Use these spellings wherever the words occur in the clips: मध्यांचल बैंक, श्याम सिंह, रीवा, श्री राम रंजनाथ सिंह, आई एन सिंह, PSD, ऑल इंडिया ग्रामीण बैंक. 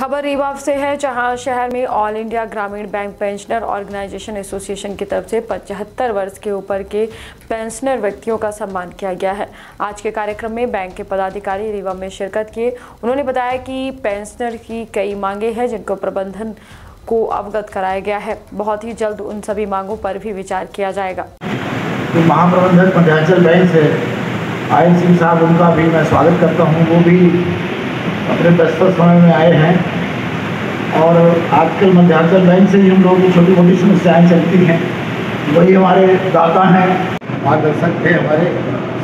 खबर रीवा से है, जहां शहर में ऑल इंडिया ग्रामीण बैंक पेंशनर ऑर्गेनाइजेशन एसोसिएशन की तरफ से 75 वर्ष के ऊपर के पेंशनर व्यक्तियों का सम्मान किया गया है। आज के कार्यक्रम में बैंक के पदाधिकारी रीवा में शिरकत किए। उन्होंने बताया कि पेंशनर की कई मांगे हैं जिनको प्रबंधन को अवगत कराया गया है। बहुत ही जल्द उन सभी मांगों पर भी विचार किया जाएगा। तो महाप्रबंधक मध्यांचल बैंक से आई एन सिंह साहब, उनका भी मैं स्वागत करता हूँ। वो भी अपने व्यस्त समय में आए हैं और आजकल मध्यांचल बैंक से ही हम लोगों की छोटी मोटी समस्याएँ चलती हैं। वही हमारे दाता हैं, मार्गदर्शक थे हमारे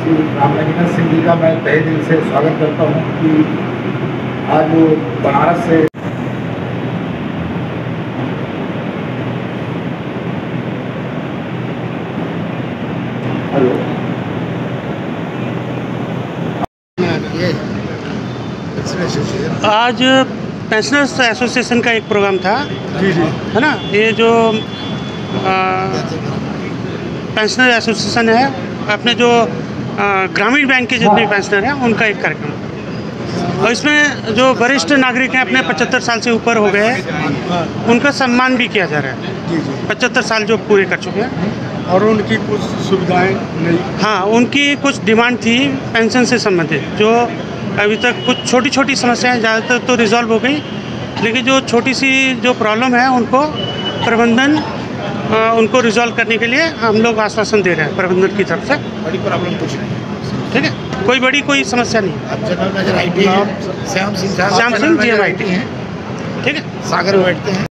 श्री राम रंजनाथ सिंह जी का मैं तहे दिल से स्वागत करता हूँ कि आज वो बनारस से आज पेंशनर्स एसोसिएशन का एक प्रोग्राम था, है ना। ये जो पेंशनर एसोसिएशन है, अपने जो ग्रामीण बैंक के जितने पेंशनर हैं उनका एक कार्यक्रम, और इसमें जो वरिष्ठ नागरिक हैं अपने 75 साल से ऊपर हो गए हैं उनका सम्मान भी किया जा रहा है। 75 साल जो पूरे कर चुके हैं और उनकी कुछ सुविधाएं नहीं, हाँ, उनकी कुछ डिमांड थी पेंशन से संबंधित। जो अभी तक कुछ छोटी छोटी समस्याएं ज़्यादातर तो रिजॉल्व हो गई, लेकिन जो छोटी सी जो प्रॉब्लम है उनको प्रबंधन उनको रिजॉल्व करने के लिए हम लोग आश्वासन दे रहे हैं प्रबंधन की तरफ से। बड़ी प्रॉब्लम कुछ नहीं, ठीक है, कोई बड़ी कोई समस्या नहीं। General manager I T श्याम सिंह ji, हम आई टी हैं, ठीक है, सागर में बैठते हैं।